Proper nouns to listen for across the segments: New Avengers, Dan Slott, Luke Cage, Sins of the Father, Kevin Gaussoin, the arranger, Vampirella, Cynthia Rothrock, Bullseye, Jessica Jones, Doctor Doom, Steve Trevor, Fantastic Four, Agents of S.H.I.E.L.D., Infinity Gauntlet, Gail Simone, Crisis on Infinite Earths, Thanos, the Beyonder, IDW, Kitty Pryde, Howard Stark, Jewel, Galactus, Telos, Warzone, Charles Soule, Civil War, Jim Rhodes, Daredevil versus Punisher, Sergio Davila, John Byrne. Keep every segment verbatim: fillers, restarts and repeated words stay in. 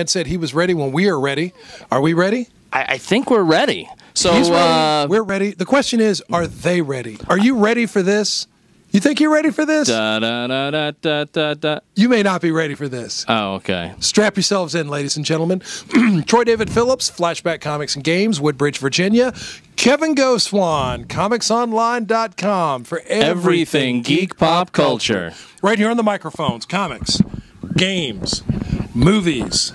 and said he was ready when we are ready. Are we ready? I, I think we're ready. So ready. Uh, we're ready. The question is, are they ready? Are you ready for this? You think you're ready for this? Da, da, da, da, da, da. You may not be ready for this. Oh, okay. Strap yourselves in, ladies and gentlemen. Troy David Phillips, Flashback Comics and Games, Woodbridge, Virginia. Kevin Gaussoin, comics online dot com for everything, everything geek pop culture. Right here on the microphones, comics, games, movies,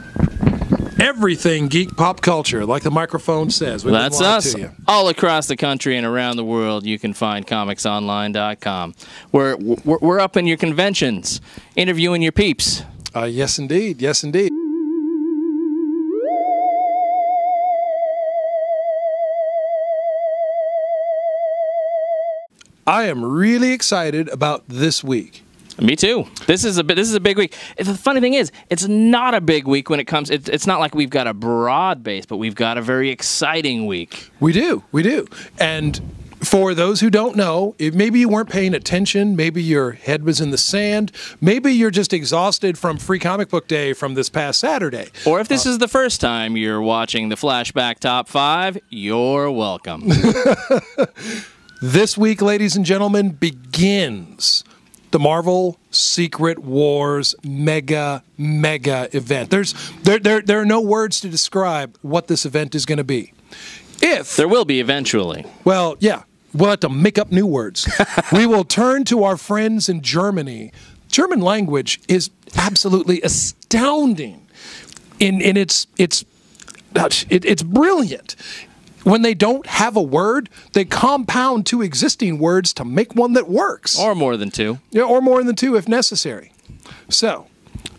everything geek pop culture, like the microphone says. We've That's us. To you. All across the country and around the world, you can find comics online dot com. We're, we're, we're up in your conventions, interviewing your peeps. Uh, yes, indeed. Yes, indeed. I am really excited about this week. Me too. This is a this is a big week. The funny thing is, it's not a big week when it comes. It, it's not like we've got a broad base, but we've got a very exciting week. We do, we do. And for those who don't know, if maybe you weren't paying attention, maybe your head was in the sand, maybe you're just exhausted from Free Comic Book Day from this past Saturday. Or if this uh, is the first time you're watching the Flashback Top Five, you're welcome. This week, ladies and gentlemen, begins the Marvel Secret Wars mega, mega event. There's there, there there are no words to describe what this event is going to be. If there will be eventually. Well, yeah. We'll have to make up new words. We will turn to our friends in Germany. German language is absolutely astounding. In in its it's it's brilliant. When they don't have a word, they compound two existing words to make one that works. Or more than two. Yeah, or more than two if necessary. So,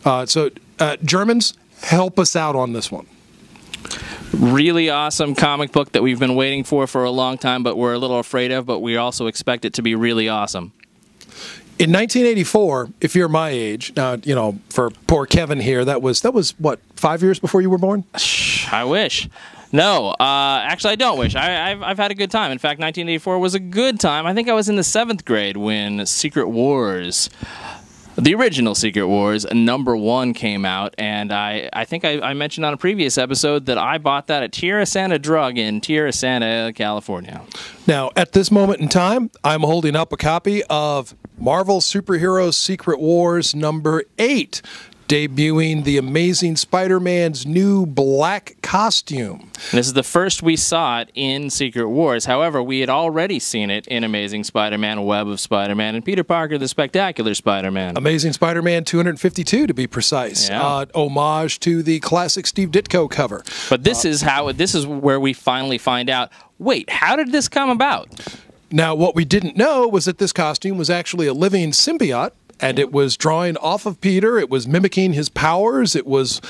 uh, so uh, Germans, help us out on this one. Really awesome comic book that we've been waiting for for a long time, but we're a little afraid of, but we also expect it to be really awesome. In nineteen eighty-four, if you're my age, now, you know, for poor Kevin here, that was, that was what, five years before you were born? I wish. No, uh, actually, I don't wish. I, I've, I've had a good time. In fact, nineteen eighty-four was a good time. I think I was in the seventh grade when Secret Wars, the original Secret Wars, number one came out. And I, I think I, I mentioned on a previous episode that I bought that at Tierra Santa Drug in Tierra Santa, California. Now, at this moment in time, I'm holding up a copy of Marvel Superheroes Secret Wars number eight. Debuting the Amazing Spider-Man's new black costume. This is the first we saw it in Secret Wars. However, we had already seen it in Amazing Spider-Man, Web of Spider-Man, and Peter Parker, the Spectacular Spider-Man. Amazing Spider-Man two fifty-two, to be precise. Yeah. Uh, homage to the classic Steve Ditko cover. But this uh, is how. This is where we finally find out, wait, how did this come about? Now, what we didn't know was that this costume was actually a living symbiote. And it was drawing off of Peter. It was mimicking his powers. It was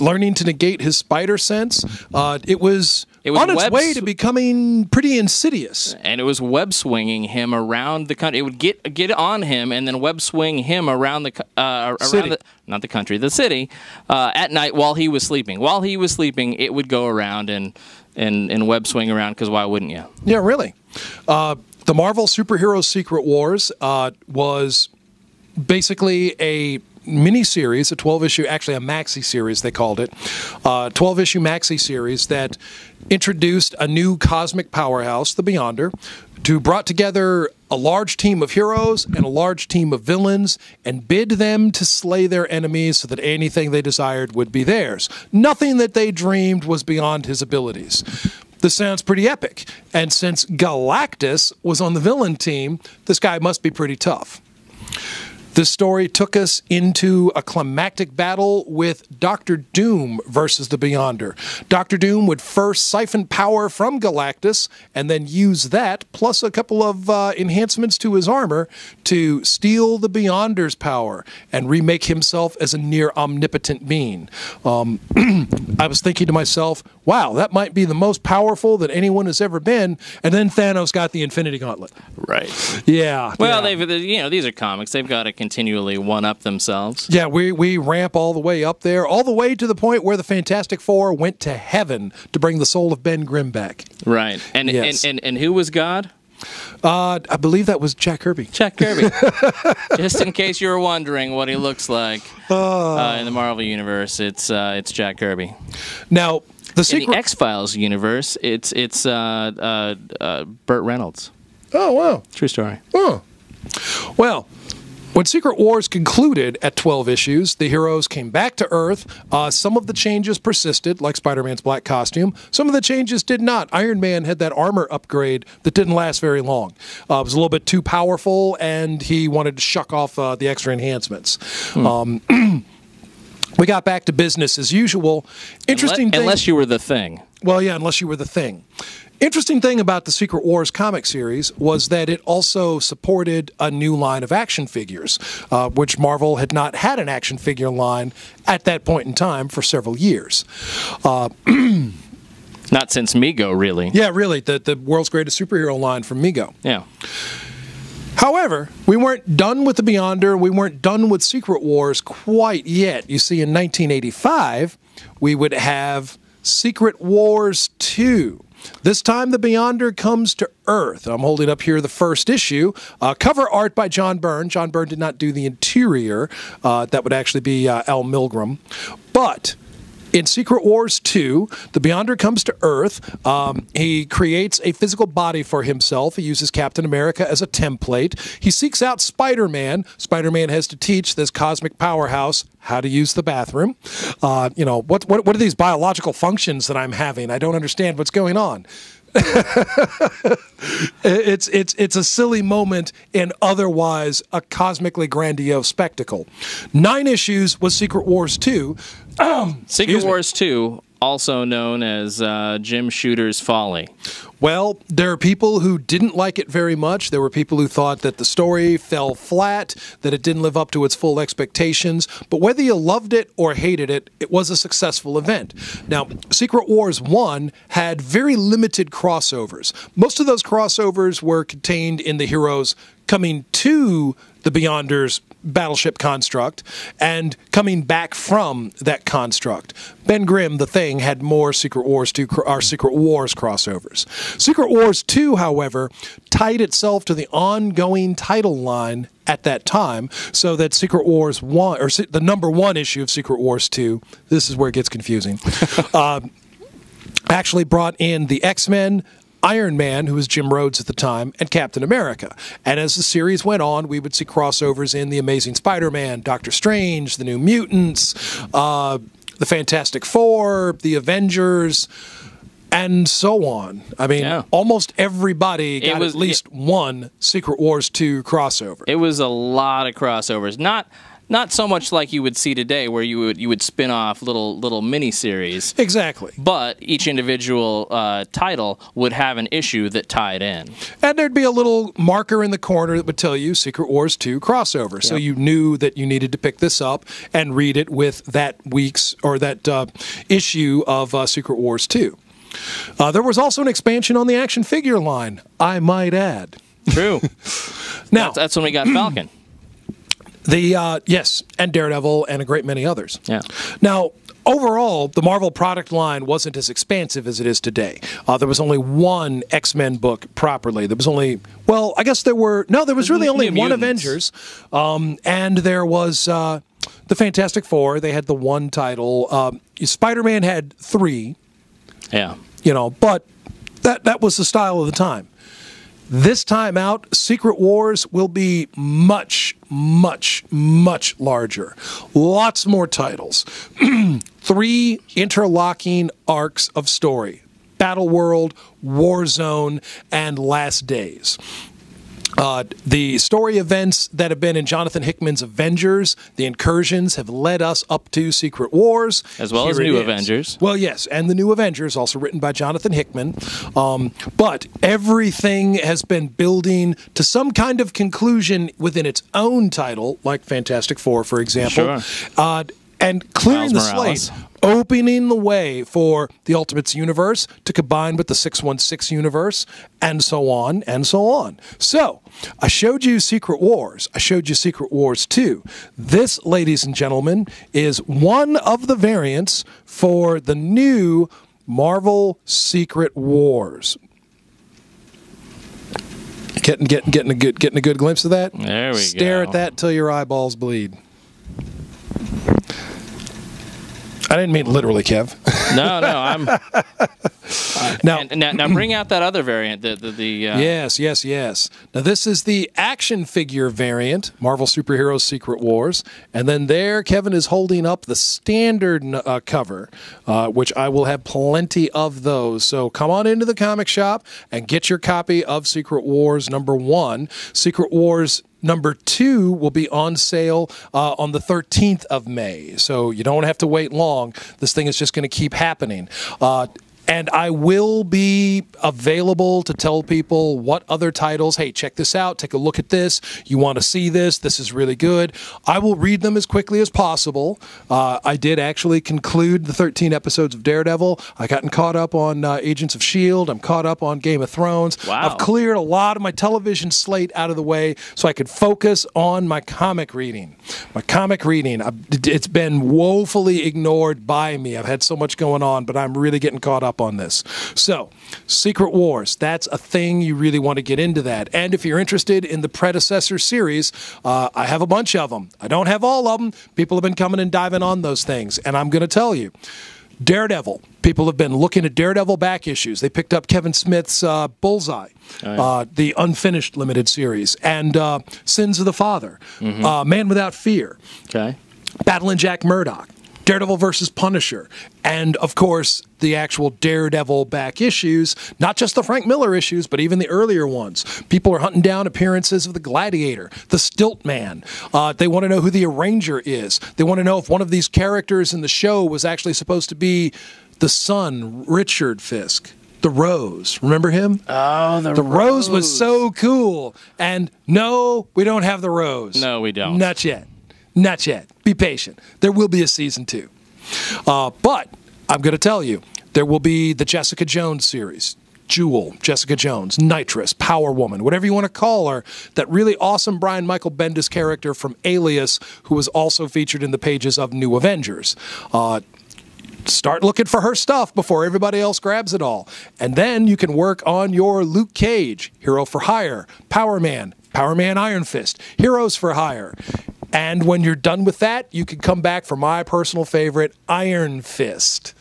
learning to negate his spider sense. Uh, it was, it was on its way to becoming pretty insidious. And it was web swinging him around the country. It would get get on him and then web swing him around the uh, around city. The, not the country, the city, uh, at night while he was sleeping. While he was sleeping, it would go around and and and web swing around because why wouldn't you? Yeah, really. Uh, the Marvel Superheroes Secret Wars uh, was. Basically a mini-series, a twelve-issue, actually a maxi-series, they called it, uh, twelve-issue maxi-series that introduced a new cosmic powerhouse, the Beyonder, to brought together a large team of heroes and a large team of villains and bid them to slay their enemies so that anything they desired would be theirs. Nothing that they dreamed was beyond his abilities. This sounds pretty epic. And since Galactus was on the villain team, this guy must be pretty tough. This story took us into a climactic battle with Doctor Doom versus the Beyonder. Doctor Doom would first siphon power from Galactus and then use that, plus a couple of uh, enhancements to his armor, to steal the Beyonder's power and remake himself as a near-omnipotent being. Um, I was thinking to myself, wow, that might be the most powerful that anyone has ever been, and then Thanos got the Infinity Gauntlet. Right. Yeah. Well, yeah. They've, you know, these are comics. They've got to continually one-up themselves. Yeah, we, we ramp all the way up there, all the way to the point where the Fantastic Four went to heaven to bring the soul of Ben Grimm back. Right. And, yes. and, and, and who was God? Uh, I believe that was Jack Kirby. Jack Kirby. Just in case you were wondering what he looks like uh, uh, in the Marvel universe, it's uh, it's Jack Kirby. Now, the secret in the X-Files universe, it's it's uh, uh, uh, Burt Reynolds. Oh wow! True story. Oh, well. When Secret Wars concluded at twelve issues, the heroes came back to Earth. Uh, some of the changes persisted, like Spider-Man's black costume. Some of the changes did not. Iron Man had that armor upgrade that didn't last very long. Uh, it was a little bit too powerful, and he wanted to shuck off uh, the extra enhancements. Hmm. Um, we got back to business as usual. Interesting unless, thing... Unless you were the thing. Well, yeah, unless you were the thing. Interesting thing about the Secret Wars comic series was that it also supported a new line of action figures, uh, which Marvel had not had an action figure line at that point in time for several years. Uh, not since Mego, really. Yeah, really, the, the world's greatest superhero line from Mego. Yeah. However, we weren't done with the Beyonder, we weren't done with Secret Wars quite yet. You see, in nineteen eighty-five, we would have Secret Wars two. This time, the Beyonder comes to Earth. I'm holding up here the first issue. Uh, cover art by John Byrne. John Byrne did not do the interior. Uh, that would actually be uh, Al Milgram. But in Secret Wars two, the Beyonder comes to Earth. Um, he creates a physical body for himself. He uses Captain America as a template. He seeks out Spider-Man. Spider-Man has to teach this cosmic powerhouse how to use the bathroom. Uh, you know, what, what, what are these biological functions that I'm having? I don't understand what's going on. it's it's it's a silly moment in otherwise a cosmically grandiose spectacle. Nine issues was Secret Wars two. Um, Secret Wars two, also known as uh, Jim Shooter's Folly. Well, there are people who didn't like it very much. There were people who thought that the story fell flat, that it didn't live up to its full expectations. But whether you loved it or hated it, it was a successful event. Now, Secret Wars one had very limited crossovers. Most of those crossovers were contained in the heroes coming to the Beyonder's battleship construct and coming back from that construct. Ben Grimm, the Thing, had more Secret Wars two, or Secret Wars crossovers. Secret Wars two, however, tied itself to the ongoing title line at that time, so that Secret Wars one, or the number one issue of Secret Wars two, this is where it gets confusing, uh, actually brought in the X-Men, Iron Man, who was Jim Rhodes at the time, and Captain America. And as the series went on, we would see crossovers in The Amazing Spider-Man, Doctor Strange, The New Mutants, uh, The Fantastic Four, The Avengers, and so on. I mean, yeah. Almost everybody got was, at least it, one Secret Wars two crossover. It was a lot of crossovers. Not... Not so much like you would see today, where you would you would spin off little little mini series. Exactly. But each individual uh, title would have an issue that tied in, and there'd be a little marker in the corner that would tell you Secret Wars two crossover, yep. So you knew that you needed to pick this up and read it with that week's or that uh, issue of uh, Secret Wars two. Uh, there was also an expansion on the action figure line, I might add. True. Now that's, that's when we got Falcon. The uh, yes, and Daredevil, and a great many others. Yeah. Now, overall, the Marvel product line wasn't as expansive as it is today. Uh, there was only one X-Men book properly. There was only, well, I guess there were, no, there was really only one Avengers. Um, and there was uh, the Fantastic Four. They had the one title. Um, Spider-Man had three. Yeah. You know, but that that was the style of the time. This time out, Secret Wars will be much, much, much larger. Lots more titles. Three interlocking arcs of story. Battle World, Warzone, and Last Days. Uh, the story events that have been in Jonathan Hickman's Avengers, the incursions, have led us up to Secret Wars. As well as New Avengers. Well, yes, and the New Avengers, also written by Jonathan Hickman. Um, but everything has been building to some kind of conclusion within its own title, like Fantastic Four, for example. Sure. Uh, and clearing the slate, opening the way for the Ultimates universe to combine with the six one six universe, and so on, and so on. So, I showed you Secret Wars. I showed you Secret Wars two. This, ladies and gentlemen, is one of the variants for the new Marvel Secret Wars. Getting getting getting a good getting a good glimpse of that. There we Stare go. Stare at that till your eyeballs bleed. I didn't mean literally, Kev. No, no, I'm. Uh, now, and, now, now, bring out that other variant. The the, the uh, yes, yes, yes. Now this is the action figure variant, Marvel Superheroes Secret Wars, and then there, Kevin is holding up the standard uh, cover, uh, which I will have plenty of those. So come on into the comic shop and get your copy of Secret Wars number one. Secret Wars Number two will be on sale uh, on the thirteenth of May, so you don't have to wait long. This thing is just going to keep happening. Uh, and I will be available to tell people what other titles, hey, check this out, take a look at this, you want to see this, this is really good. I will read them as quickly as possible. Uh, I did actually conclude the thirteen episodes of Daredevil. I've gotten caught up on uh, Agents of S H I E L D I'm caught up on Game of Thrones. Wow. I've cleared a lot of my television slate out of the way so I could focus on my comic reading. My comic reading, it's been woefully ignored by me. I've had so much going on, but I'm really getting caught up on this. So, Secret Wars, that's a thing. You really want to get into that. And if you're interested in the predecessor series, uh, I have a bunch of them. I don't have all of them. People have been coming and diving on those things. And I'm going to tell you, Daredevil. People have been looking at Daredevil back issues. They picked up Kevin Smith's uh, Bullseye, oh, yeah. uh, the unfinished limited series, and uh, Sins of the Father, mm-hmm. uh, Man Without Fear, okay. Battling Jack Murdoch, Daredevil versus Punisher, and, of course, the actual Daredevil back issues, not just the Frank Miller issues, but even the earlier ones. People are hunting down appearances of the Gladiator, the Stilt Man. Uh, they want to know who the Arranger is. They want to know if one of these characters in the show was actually supposed to be the son, Richard Fisk. The Rose. Remember him? Oh, the, the Rose. The Rose was so cool. And no, we don't have the Rose. No, we don't. Not yet. Not yet. Be patient. There will be a season two. Uh, but I'm going to tell you, there will be the Jessica Jones series. Jewel, Jessica Jones, Nitrous, Power Woman, whatever you want to call her, that really awesome Brian Michael Bendis character from Alias, who was also featured in the pages of New Avengers. Uh, Start looking for her stuff before everybody else grabs it all. And then you can work on your Luke Cage, Hero for Hire, Power Man, Power Man Iron Fist, Heroes for Hire. And when you're done with that, you can come back for my personal favorite, Iron Fist.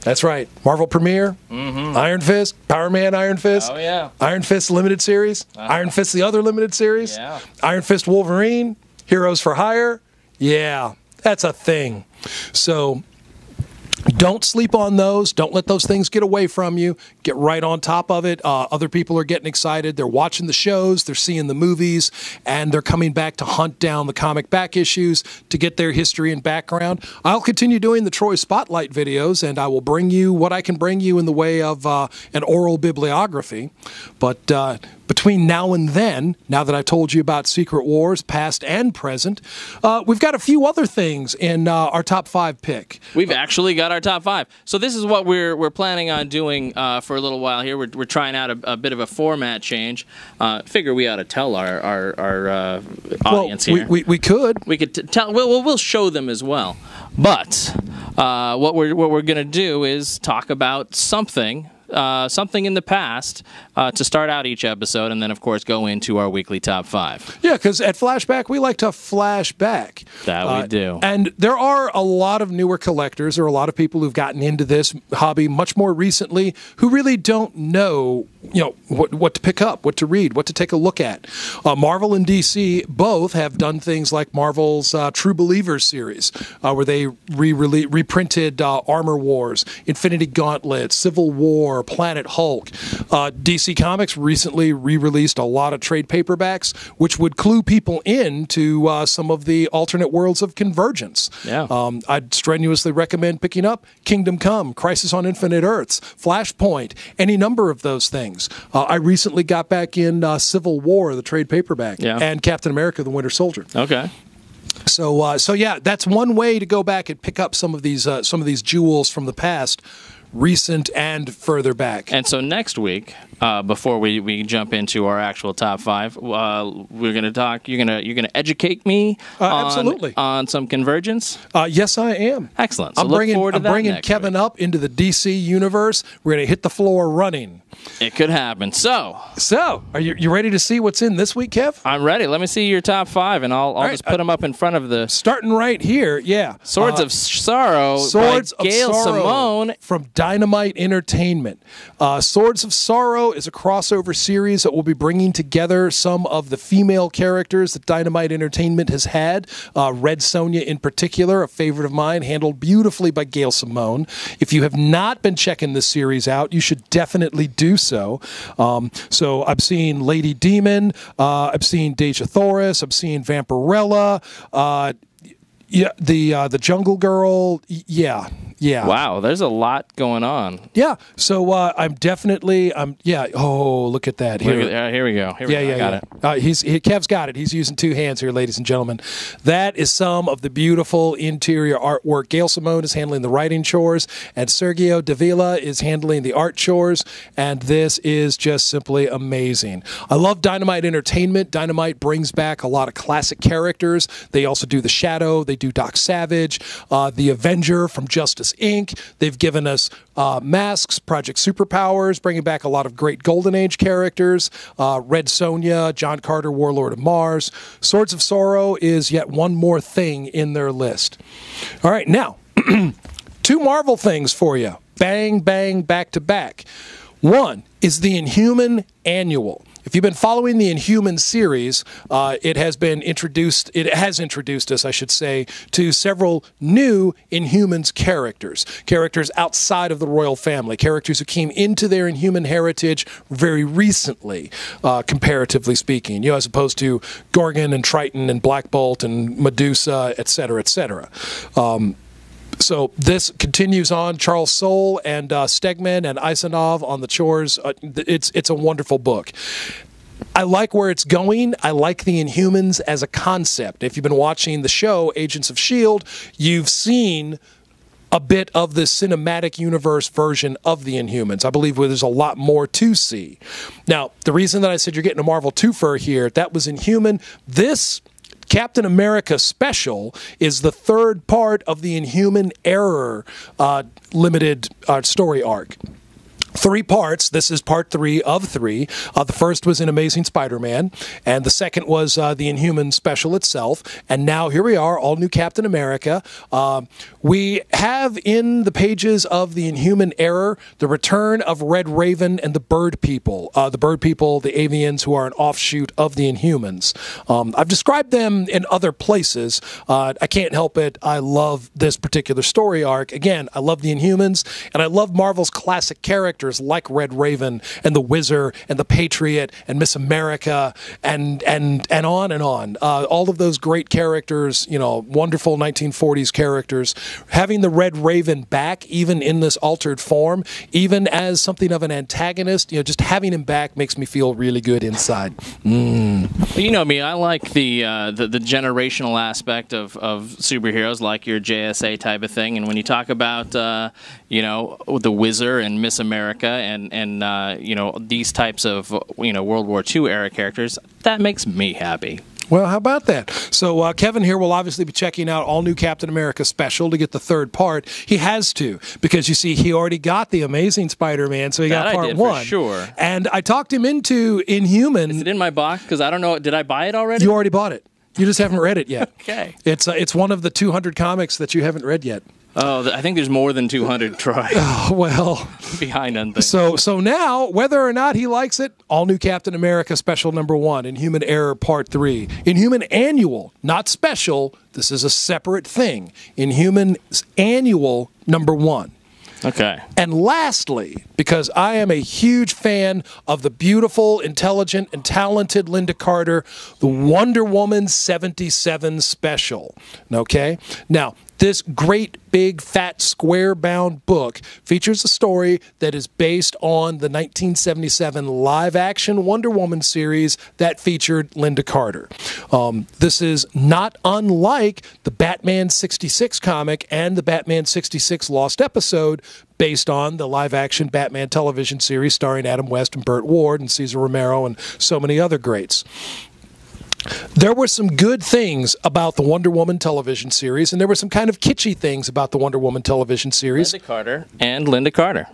That's right. Marvel Premiere, mm-hmm. Iron Fist, Power Man Iron Fist, oh, yeah. Iron Fist Limited Series, uh-huh. Iron Fist the other Limited Series, yeah. Iron Fist Wolverine, Heroes for Hire. Yeah, that's a thing. So don't sleep on those. Don't let those things get away from you. Get right on top of it. Uh, other people are getting excited. They're watching the shows. They're seeing the movies. And they're coming back to hunt down the comic back issues to get their history and background. I'll continue doing the Troy Spotlight videos, and I will bring you what I can bring you in the way of uh, an oral bibliography. But uh, between now and then, now that I've told you about Secret Wars, past and present, uh, we've got a few other things in uh, our top five pick. We've uh, actually got our top five. So this is what we're we're planning on doing uh, for a little while here. We're, we're trying out a, a bit of a format change. Uh, figure we ought to tell our our, our uh, audience well, we, here. We, we could. We could t tell. Well, we'll show them as well. But uh, what we're what we're gonna do is talk about something. Uh, something in the past uh, to start out each episode, and then, of course, go into our weekly top five. Yeah, because at Flashback, we like to flash back. That we uh, do. And there are a lot of newer collectors, or a lot of people who've gotten into this hobby much more recently, who really don't know, you know, what, what to pick up, what to read, what to take a look at. Uh, Marvel and D C both have done things like Marvel's uh, True Believers series, uh, where they re-rele- reprinted uh, Armor Wars, Infinity Gauntlet, Civil War, Planet Hulk. Uh, D C Comics recently re-released a lot of trade paperbacks, which would clue people in to uh, some of the alternate worlds of convergence. Yeah. Um, I'd strenuously recommend picking up Kingdom Come, Crisis on Infinite Earths, Flashpoint, any number of those things. Uh, I recently got back in uh, Civil War, the trade paperback, yeah. and Captain America, the Winter Soldier. Okay. So, uh, so yeah, that's one way to go back and pick up some of these uh, some of these jewels from the past. recent and further back. And so next week, uh, before we, we jump into our actual top five, uh, we're going to talk. You're going to you're going to educate me uh, on, absolutely on some convergence. Uh, yes, I am. Excellent. So I'm look bringing forward to I'm that bringing Kevin week. up into the D C universe. We're going to hit the floor running. It could happen. So so are you you ready to see what's in this week, Kev? I'm ready. Let me see your top five, and I'll I'll right. just put uh, them up in front of the starting right here. Yeah, Swords uh, of Sorrow. Swords by Gail of Sorrow Simone from Dynamite Entertainment. Uh, Swords of Sorrow is a crossover series that will be bringing together some of the female characters that Dynamite Entertainment has had. Uh, Red Sonja in particular, a favorite of mine, handled beautifully by Gail Simone. If you have not been checking this series out, you should definitely do so. Um, so I've seen Lady Demon, uh, I've seen Dejah Thoris, I've seen Vampirella, uh, yeah, the uh, the Jungle Girl, yeah. Yeah. Wow, there's a lot going on. Yeah. So uh, I'm definitely I'm yeah. Oh, look at that. Here, at, uh, here we go. Here we yeah, go. Yeah, I got yeah. it. Uh, he's he, Kev's got it. He's using two hands here, ladies and gentlemen. That is some of the beautiful interior artwork. Gail Simone is handling the writing chores, and Sergio Davila is handling the art chores. And this is just simply amazing. I love Dynamite Entertainment. Dynamite brings back a lot of classic characters. They also do the Shadow. They do Doc Savage, uh, the Avenger from Justice Incorporated. They've given us uh, Masks, Project Superpowers, bringing back a lot of great Golden Age characters. Uh, Red Sonja, John Carter, Warlord of Mars. Swords of Sorrow is yet one more thing in their list. All right, now, two Marvel things for you. Bang, bang, back to back. One is the Inhuman Annual. If you've been following the Inhuman series, uh, it has been introduced, it has introduced us, I should say, to several new Inhumans characters, characters outside of the royal family, characters who came into their Inhuman heritage very recently, uh, comparatively speaking, you know, as opposed to Gorgon and Triton and Black Bolt and Medusa, et cetera, et cetera. Um, So this continues on. Charles Soule and uh, Stegman and Isanov on the chores. Uh, it's it's a wonderful book. I like where it's going. I like the Inhumans as a concept. If you've been watching the show Agents of S H I E L D, you've seen a bit of the cinematic universe version of the Inhumans. I believe where there's a lot more to see. Now, the reason that I said you're getting a Marvel twofer here, that was Inhuman. This Captain America Special is the third part of the Inhuman Error uh, limited uh, story arc. Three parts. This is part three of three. Uh, the first was in Amazing Spider-Man, and the second was uh, the Inhuman Special itself. And now here we are, all new Captain America. Uh, we have in the pages of the Inhuman Error the return of Red Raven and the Bird People. Uh, the Bird People, the Avians, who are an offshoot of the Inhumans. Um, I've described them in other places. Uh, I can't help it. I love this particular story arc. Again, I love the Inhumans, and I love Marvel's classic characters like Red Raven and the Wizard and the Patriot and Miss America and and and on and on. Uh, all of those great characters, you know, wonderful nineteen forties characters. Having the Red Raven back, even in this altered form, even as something of an antagonist, you know, just having him back makes me feel really good inside. Mm. You know me, I like the, uh, the the generational aspect of of superheroes, like your J S A type of thing. And when you talk about uh, you know, the Wizard and Miss America. And and uh, you know, these types of, you know, World War Two era characters, that makes me happy. Well, how about that? So uh, Kevin here will obviously be checking out all new Captain America Special to get the third part. He has to, because you see, he already got the Amazing Spider-Man, so he that got part I did, one. For sure. And I talked him into Inhuman. Is it in my box? Because I don't know. Did I buy it already? You already bought it. You just haven't read it yet. Okay. It's uh, it's one of the two hundred comics that you haven't read yet. Oh, I think there's more than two hundred, Troy. Oh, well. Behind on things. So, so now, whether or not he likes it, all new Captain America Special number one, Inhuman Error Part three. Inhuman Annual, not special. This is a separate thing. Inhuman Annual number one. Okay. And lastly, because I am a huge fan of the beautiful, intelligent, and talented Linda Carter, the Wonder Woman seventy-seven special. Okay? Now, This great big fat square bound book features a story that is based on the nineteen seventy-seven live action Wonder Woman series that featured Linda Carter. Um, this is not unlike the Batman sixty-six comic and the Batman sixty-six Lost Episode, based on the live-action Batman television series starring Adam West and Burt Ward and Cesar Romero and so many other greats. There were some good things about the Wonder Woman television series, and there were some kind of kitschy things about the Wonder Woman television series. Linda Carter and Linda Carter.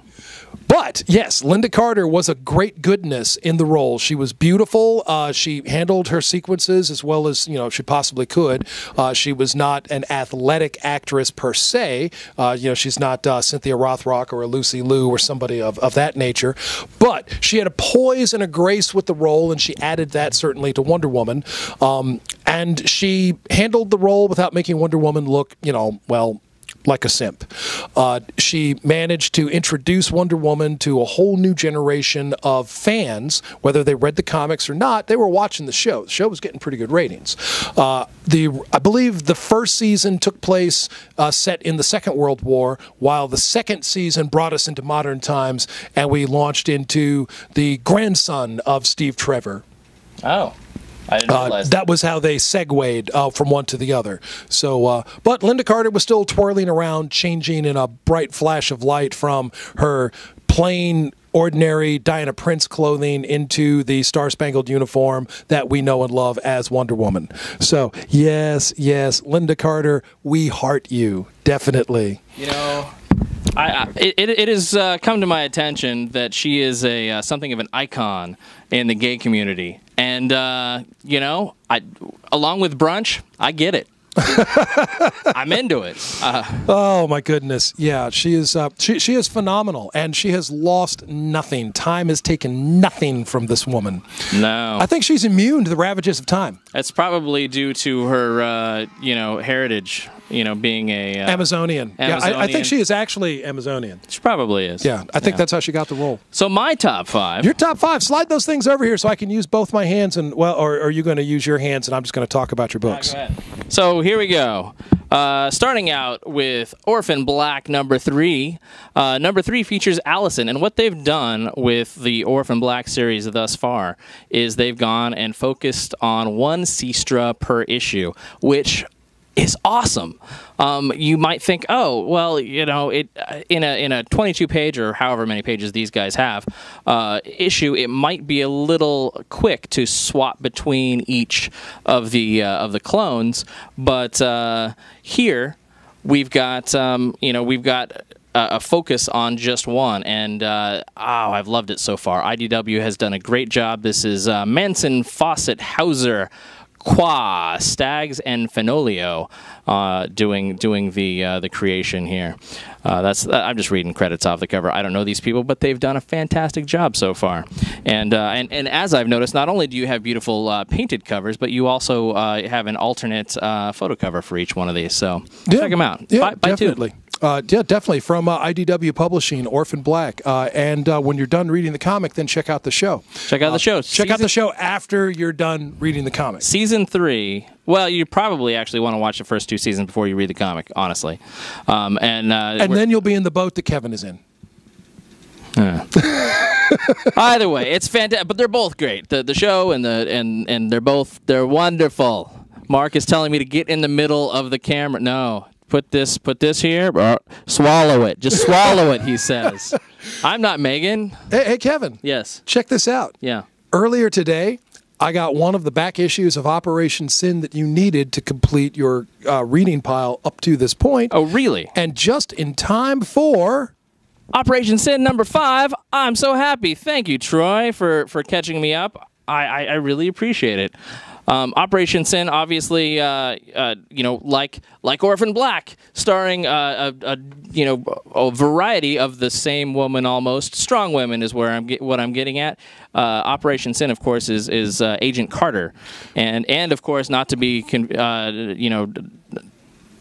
But, yes, Linda Carter was a great goodness in the role. She was beautiful. Uh, she handled her sequences as well as, you know, she possibly could. Uh, she was not an athletic actress per se. Uh, you know, she's not uh, Cynthia Rothrock or a Lucy Liu or somebody of, of that nature. But she had a poise and a grace with the role, and she added that certainly to Wonder Woman. Um, and she handled the role without making Wonder Woman look, you know, well, like a simp. Uh, she managed to introduce Wonder Woman to a whole new generation of fans. Whether they read the comics or not, they were watching the show. The show was getting pretty good ratings. Uh, the I believe the first season took place uh, set in the Second World War, while the second season brought us into modern times, and we launched into the grandson of Steve Trevor. Oh. I didn't uh, that. that was how they segued uh, from one to the other. So, uh, but Linda Carter was still twirling around, changing in a bright flash of light from her plain, ordinary Diana Prince clothing into the star-spangled uniform that we know and love as Wonder Woman. So, yes, yes, Linda Carter, we heart you, definitely. You know, I, I, it, it has uh, come to my attention that she is a uh, something of an icon in the gay community. And, uh, you know, I, along with brunch, I get it. I'm into it. Uh, oh, my goodness. Yeah, she is uh, she, she is phenomenal, and she has lost nothing. Time has taken nothing from this woman. No. I think she's immune to the ravages of time. That's probably due to her, uh, you know, heritage, you know, being a... Uh, Amazonian. Amazonian. Yeah, I, I think she is actually Amazonian. She probably is. Yeah, I think yeah. that's how she got the role. So my top five... Your top five. Slide those things over here so I can use both my hands, and well, or, or are you going to use your hands, and I'm just going to talk about your books. Yeah, go ahead. So... Here we go. Uh, starting out with Orphan Black number three. Uh, number three features Allison, and what they've done with the Orphan Black series thus far is they've gone and focused on one Sistra per issue, which is awesome. Um, you might think, oh, well, you know, it in a in a twenty-two page or however many pages these guys have uh, issue, it might be a little quick to swap between each of the uh, of the clones. But uh, here we've got um, you know we've got. a focus on just one, and uh, oh, I've loved it so far. I D W has done a great job. This is uh, Manson, Fawcett, Hauser, Qua, Staggs, and Fenolio uh, doing doing the uh, the creation here. Uh, that's I'm just reading credits off the cover. I don't know these people, but they've done a fantastic job so far. And uh, and and as I've noticed, not only do you have beautiful uh, painted covers, but you also uh, have an alternate uh, photo cover for each one of these. So yeah, check them out. Yeah, buy, buy definitely. Two. Uh, yeah, definitely. From uh, I D W Publishing, Orphan Black. Uh, and uh, when you're done reading the comic, then check out the show. Check out uh, the show. Check season out the show after you're done reading the comic. Season three. Well, you probably actually want to watch the first two seasons before you read the comic, honestly. Um, and uh, and then you'll be in the boat that Kevin is in. Uh. Either way, it's fantastic. But they're both great. The the show and the and and they're both they're wonderful. Mark is telling me to get in the middle of the camera. No. Put this, put this here. Swallow it. Just swallow it, he says. I'm not Megan. Hey, hey, Kevin. Yes. Check this out. Yeah. Earlier today, I got one of the back issues of Operation Sin that you needed to complete your uh, reading pile up to this point. Oh, really? And just in time for... Operation Sin number five. I'm so happy. Thank you, Troy, for, for catching me up. I, I, I really appreciate it. Um, Operation Sin, obviously, uh, uh, you know, like like Orphan Black, starring uh, a, a you know a variety of the same woman, almost strong women is where I'm get, what I'm getting at. Uh, Operation Sin, of course, is is uh, Agent Carter, and and of course, not to be con uh, you know.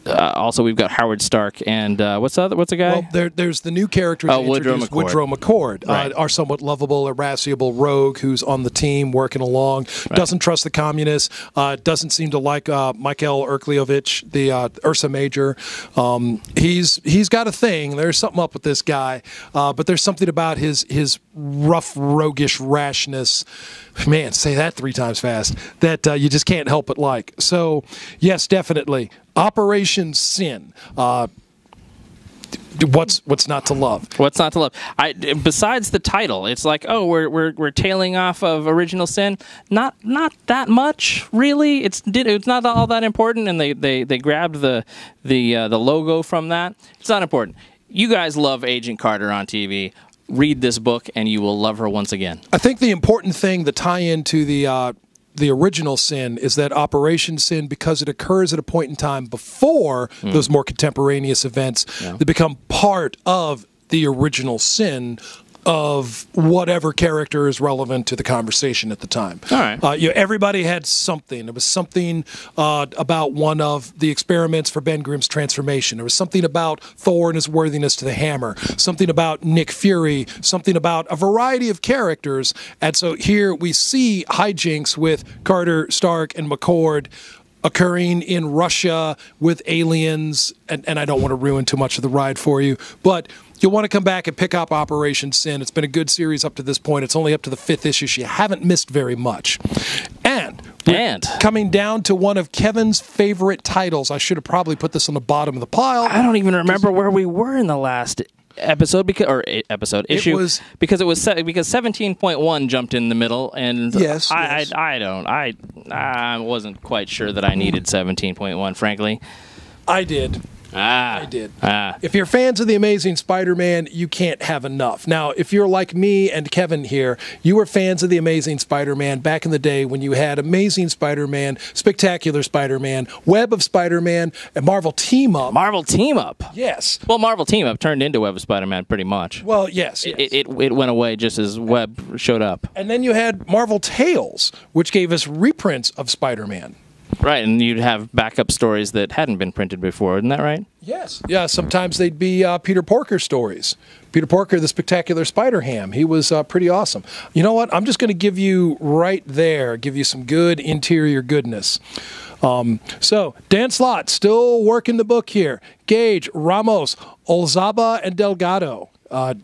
uh, also we've got Howard Stark and uh, what's the other, what's the guy? Well, there, there's the new characters. Oh, Woodrow McCord. Woodrow McCord, right. uh, our somewhat lovable, irascible rogue who's on the team working along. Right. Doesn't trust the communists. Uh, doesn't seem to like uh, Mikhail Erklyovich, the uh, Ursa Major. Um, he's he's got a thing. There's something up with this guy, uh, but there's something about his his rough, roguish rashness. Man, say that three times fast. That uh, you just can't help but like. So, yes, definitely. Operation Sin. Uh, what's what's not to love? What's not to love? I besides the title, it's like, oh, we're we're we're tailing off of Original Sin. Not not that much, really. It's it's not all that important. And they they they grabbed the the uh, the logo from that. It's not important. You guys love Agent Carter on T V. Read this book, and you will love her once again. I think the important thing, the tie-in to the uh, the Original Sin, is that Operation Sin, because it occurs at a point in time before mm. those more contemporaneous events, yeah. they become part of the Original Sin of whatever character is relevant to the conversation at the time. All right. Uh, you know, everybody had something. It was something uh, about one of the experiments for Ben Grimm's transformation. There was something about Thor and his worthiness to the hammer. Something about Nick Fury. Something about a variety of characters. And so here we see hijinks with Carter, Stark, and McCord occurring in Russia with aliens. And, and I don't want to ruin too much of the ride for you, but you'll want to come back and pick up Operation Sin. It's been a good series up to this point. It's only up to the fifth issue. So you haven't missed very much. And, and coming down to one of Kevin's favorite titles. I should have probably put this on the bottom of the pile. I don't even remember where we were in the last episode because or episode issue it was, because it was because seventeen point one jumped in the middle and yes, I, yes. I I don't I I wasn't quite sure that I needed seventeen point one, frankly. I did. Ah, I did. Ah. If you're fans of The Amazing Spider-Man, you can't have enough. Now, if you're like me and Kevin here, you were fans of The Amazing Spider-Man back in the day when you had Amazing Spider-Man, Spectacular Spider-Man, Web of Spider-Man, and Marvel Team-Up. Marvel Team-Up? Yes. Well, Marvel Team-Up turned into Web of Spider-Man pretty much. Well, yes. It, yes. It, it, it went away just as Web showed up. And then you had Marvel Tales, which gave us reprints of Spider-Man. Right, and you'd have backup stories that hadn't been printed before, isn't that right? Yes. Yeah, sometimes they'd be uh, Peter Porker stories. Peter Porker, the Spectacular Spider-Ham. He was uh, pretty awesome. You know what? I'm just going to give you right there, give you some good interior goodness. Um, so, Dan Slott, still working the book here. Gage, Ramos, Olzaba, and Delgado. Uh,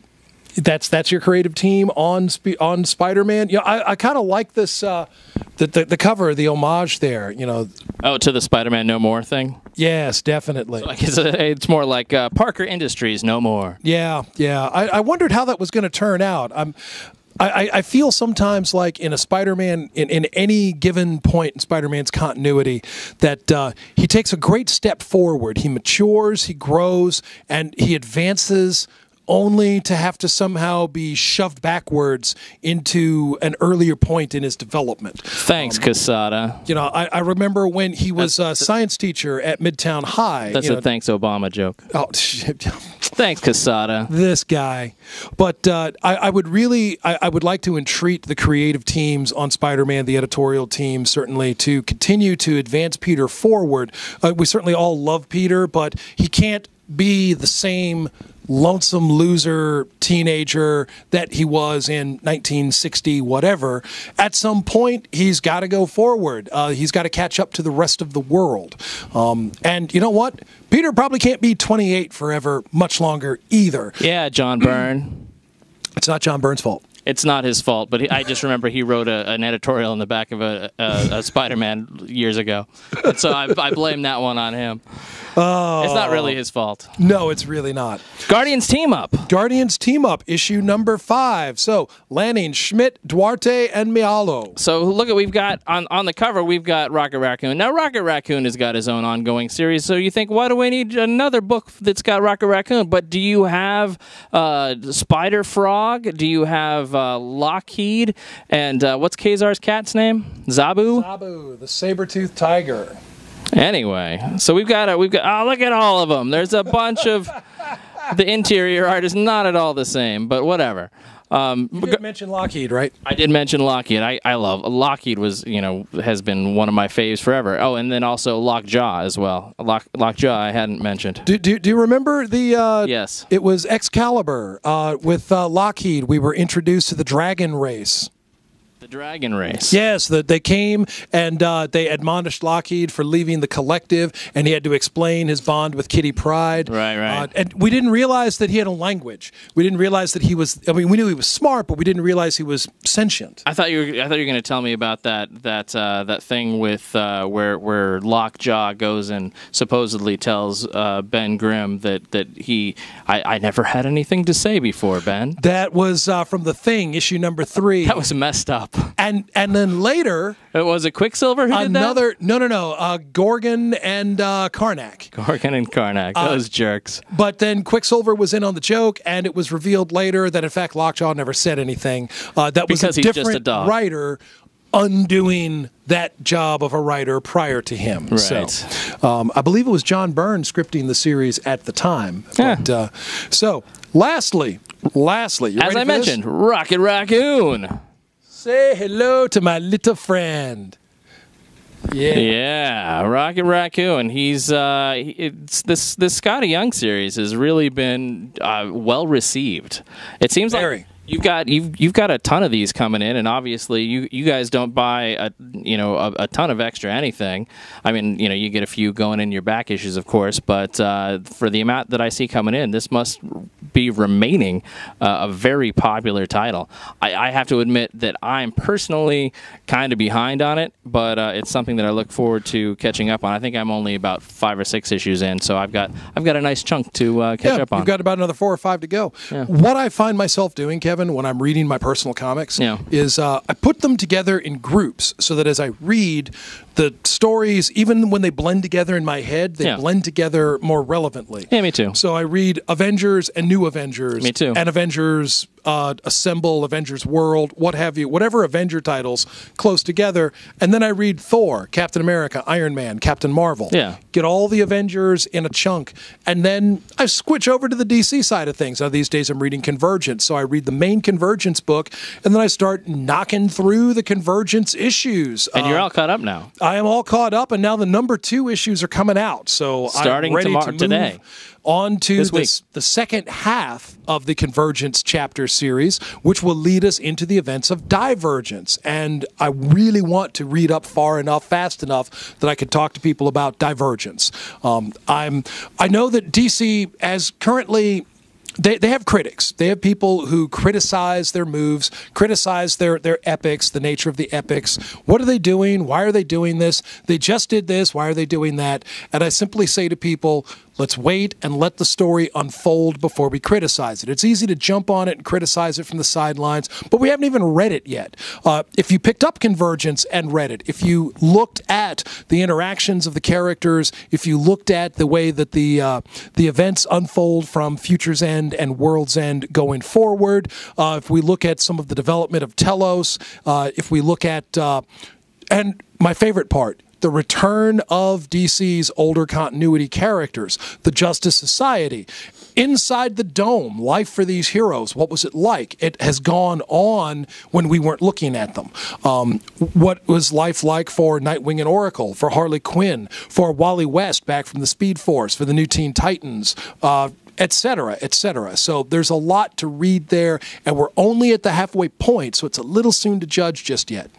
that's that's your creative team on on Spider-Man. You know, I, I kind of like this... Uh, The, the, the cover, the homage there, you know. Oh, to the Spider-Man No More thing? Yes, definitely. So like it's, a, it's more like uh, Parker Industries No More. Yeah, yeah. I, I wondered how that was going to turn out. I'm, I, I feel sometimes like in a Spider-Man, in, in any given point in Spider-Man's continuity, that uh, he takes a great step forward. He matures, he grows, and he advances only to have to somehow be shoved backwards into an earlier point in his development. Thanks, um, Quesada. You know, I, I remember when he was a uh, science teacher at Midtown High. That's you know, a thanks Obama joke. Oh, thanks, Quesada. This guy. But uh, I, I would really, I, I would like to entreat the creative teams on Spider-Man, the editorial team, certainly, to continue to advance Peter forward. Uh, we certainly all love Peter, but he can't be the same lonesome loser teenager that he was in nineteen sixty, whatever. At some point, he's got to go forward. Uh, he's got to catch up to the rest of the world. Um, and you know what? Peter probably can't be twenty-eight forever, much longer either. Yeah, John Byrne. It's not John Byrne's fault. It's not his fault, but he, I just remember he wrote a, an editorial in the back of a, a, a Spider-Man years ago. And so I, I blame that one on him. Oh, it's not really his fault. No, it's really not. Guardians Team Up. Guardians Team Up, issue number five. So Lanning, Schmidt, Duarte, and Mialo. So look at we've got on, on the cover, we've got Rocket Raccoon. Now Rocket Raccoon has got his own ongoing series. So you think, why do we need another book that's got Rocket Raccoon? But do you have uh, Spider Frog? Do you have Uh, Lockheed and uh, what's Kazar's cat's name? Zabu? Zabu, the saber-toothed tiger. Anyway, so we've got a, we've got oh look at all of them. There's a bunch of the interior art is not at all the same, but whatever. Um, you did mention Lockheed, right? I did mention Lockheed. I, I love Lockheed. Was you know has been one of my faves forever. Oh, and then also Lockjaw as well. Lock Lockjaw I hadn't mentioned. Do do, do you remember the? Uh, yes. It was Excalibur uh, with uh, Lockheed. We were introduced to the dragon race. The dragon race. Yes, that they came and uh, they admonished Lockheed for leaving the collective, and he had to explain his bond with Kitty Pryde. Right, right. Uh, and we didn't realize that he had a language. We didn't realize that he was. I mean, we knew he was smart, but we didn't realize he was sentient. I thought you were. I thought you were going to tell me about that that uh, that thing with uh, where where Lockjaw goes and supposedly tells uh, Ben Grimm that that he I, I never had anything to say before, Ben. That was uh, from The Thing, issue number three. That was messed up. And and then later, it was a Quicksilver who another, did that? No, no, no. Uh, Gorgon and uh, Karnak. Gorgon and Karnak. Those uh, jerks. But then Quicksilver was in on the joke, and it was revealed later that, in fact, Lockjaw never said anything. Uh, that because was a different just a dog. writer undoing that job of a writer prior to him. Right. So, um, I believe it was John Byrne scripting the series at the time. Yeah. But, uh, so, lastly, lastly. As I mentioned, this? Rocket Raccoon. Say hello to my little friend. Yeah, yeah, Rocket Raccoon. He's uh, it's this this Scotty Young series has really been uh, well received. It seems Very. like you've got you've you've got a ton of these coming in, and obviously you you guys don't buy a you know a, a ton of extra anything. I mean, you know, you get a few going in your back issues, of course, but uh, for the amount that I see coming in, this must be remaining uh, a very popular title. I, I have to admit that I'm personally kind of behind on it, but uh, it's something that I look forward to catching up on. I think I'm only about five or six issues in, so I've got I've got a nice chunk to uh, catch yeah, up on. You've got about another four or five to go. Yeah. What I find myself doing, Kevin, when I'm reading my personal comics, yeah. is uh, I put them together in groups so that as I read, the stories, even when they blend together in my head, they yeah. blend together more relevantly. Yeah, me too. So I read Avengers and New Avengers. Me too. And Avengers uh, Assemble, Avengers World, what have you, whatever Avenger titles close together. And then I read Thor, Captain America, Iron Man, Captain Marvel. Yeah. Get all the Avengers in a chunk. And then I switch over to the D C side of things. Now, these days I'm reading Convergence. So I read the main Convergence book, and then I start knocking through the Convergence issues. And uh, you're all caught up now. I am all caught up, and now the number two issues are coming out. So starting I'm ready to move today. on to this this, the second half of the Convergence chapter series, which will lead us into the events of Divergence. And I really want to read up far enough, fast enough, that I could talk to people about Divergence. Um, I'm, I know that D C, as currently... They, they have critics. They have people who criticize their moves, criticize their, their epics, the nature of the epics. What are they doing? Why are they doing this? They just did this. Why are they doing that? And I simply say to people, let's wait and let the story unfold before we criticize it. It's easy to jump on it and criticize it from the sidelines, but we haven't even read it yet. Uh, if you picked up Convergence and read it, if you looked at the interactions of the characters, if you looked at the way that the uh, the events unfold from Future's End and World's End going forward, uh, if we look at some of the development of Telos, uh, if we look at, uh, and my favorite part, the return of D C's older continuity characters, the Justice Society, Inside the Dome, Life for These Heroes, what was it like? It has gone on when we weren't looking at them. Um, what was life like for Nightwing and Oracle, for Harley Quinn, for Wally West back from the Speed Force, for the new Teen Titans, uh, et cetera, et cetera. So there's a lot to read there, and we're only at the halfway point, so it's a little soon to judge just yet.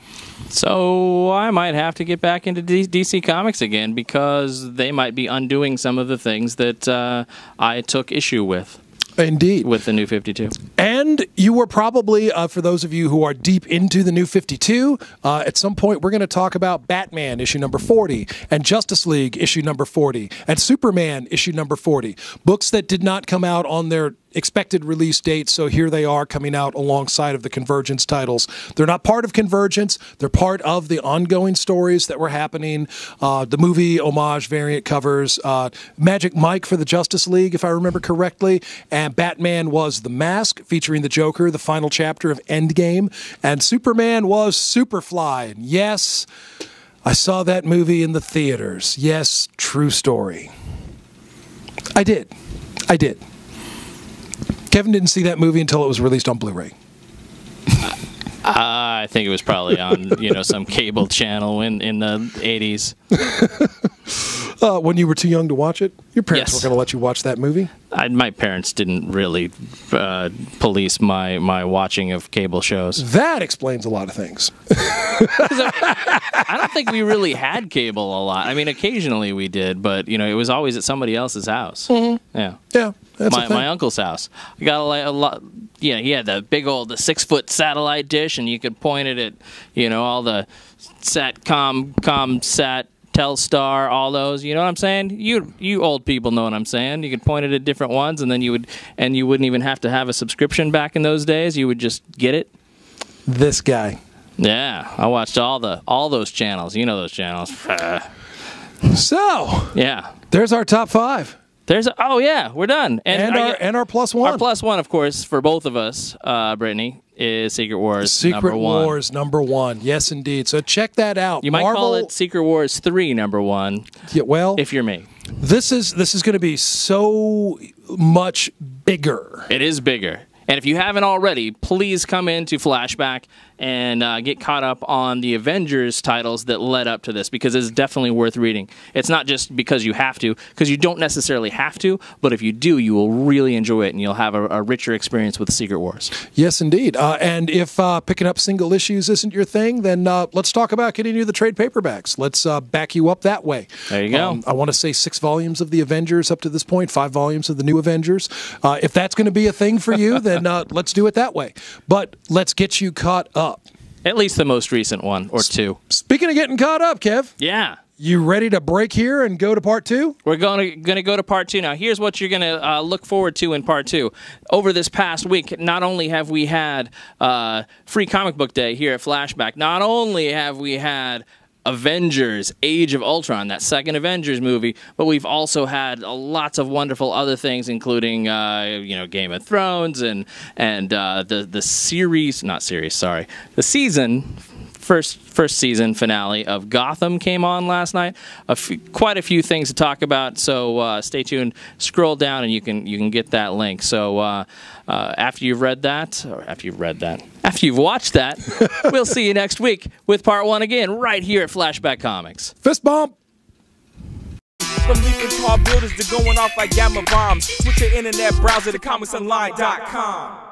So I might have to get back into D C Comics again, because they might be undoing some of the things that uh, I took issue with. Indeed. With the New fifty-two. And you were probably, uh, for those of you who are deep into the New fifty-two, uh, at some point we're going to talk about Batman, issue number forty, and Justice League, issue number forty, and Superman, issue number forty. Books that did not come out on their expected release dates, so here they are coming out alongside of the Convergence titles. They're not part of Convergence, they're part of the ongoing stories that were happening. Uh, the movie homage variant covers uh, Magic Mike for the Justice League, if I remember correctly, and Batman was The Mask, featuring the Joker, the final chapter of Endgame, and Superman was Superfly. And yes, I saw that movie in the theaters. Yes, true story. I did. I did. Kevin didn't see that movie until it was released on Blu-ray. Uh, I think it was probably on you know some cable channel in in the eighties. Uh, when you were too young to watch it, your parents yes. were going to let you watch that movie? I, my parents didn't really uh, police my, my watching of cable shows. That explains a lot of things. I, I don't think we really had cable a lot. I mean, occasionally we did, but you know, it was always at somebody else's house. Mm-hmm. Yeah, yeah, that's my my uncle's house. We got a, a lot. Yeah, he had the big old the six foot satellite dish, and you could point it at you know all the Satcom, Comsat, Telstar, all those, you know what I'm saying? You you old people know what I'm saying. You could point it at different ones, and then you would, and you wouldn't even have to have a subscription back in those days. You would just get it. This guy. Yeah, I watched all the all those channels. You know those channels. So yeah, there's our top five. There's a, oh yeah, we're done. And, and our I, and our plus one. Our plus one, of course, for both of us, uh, Brittany. Is Secret Wars Secret number one. Wars number one. Yes, indeed. So check that out. You might Marvel... call it Secret Wars three number one. Yeah, well, if you're me. This is this is going to be so much bigger. It is bigger. And if you haven't already, please come into Flashback and uh, get caught up on the Avengers titles that led up to this, because it's definitely worth reading. It's not just because you have to, because you don't necessarily have to, but if you do, you will really enjoy it, and you'll have a, a richer experience with Secret Wars. Yes, indeed. Uh, and if uh, picking up single issues isn't your thing, then uh, let's talk about getting you the trade paperbacks. Let's uh, back you up that way. There you go. Um, I want to say six volumes of the Avengers up to this point, five volumes of the New Avengers. Uh, if that's going to be a thing for you, then And uh, let's do it that way. But let's get you caught up. At least the most recent one or two. S speaking of getting caught up, Kev. Yeah. You ready to break here and go to part two? We're going to, going to go to part two now. Here's what you're going to uh, look forward to in part two. Over this past week, not only have we had uh, Free Comic Book Day here at Flashback, not only have we had Avengers Age of Ultron, that second Avengers movie, but we've also had lots of wonderful other things, including uh, you know Game of Thrones and and uh, the the series not series sorry the season first first season finale of Gotham came on last night. A few, quite a few things to talk about, so uh, stay tuned, scroll down, and you can you can get that link. So uh, uh, after you've read that or after you've read that After you've watched that, we'll see you next week with part one again, right here at Flashback Comics. Fist bump! From leaping tall buildings to going off like gamma bombs. Switch your internet browser to Comics Online dot com.